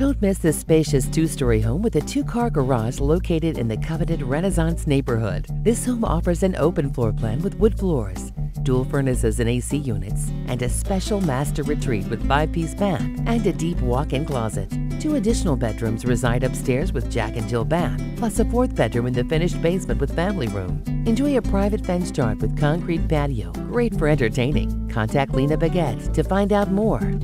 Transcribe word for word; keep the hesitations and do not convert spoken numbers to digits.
Don't miss this spacious two-story home with a two-car garage located in the coveted Renaissance neighborhood. This home offers an open floor plan with wood floors, dual furnaces and A C units, and a special master retreat with five-piece bath and a deep walk-in closet. Two additional bedrooms reside upstairs with Jack and Jill bath, plus a fourth bedroom in the finished basement with family room. Enjoy a private fenced yard with concrete patio, great for entertaining. Contact Leena Bhagat to find out more.